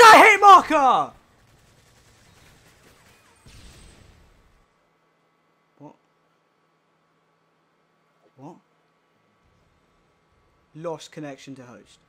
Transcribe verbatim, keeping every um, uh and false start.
is a hit marker! What? What? Lost connection to host.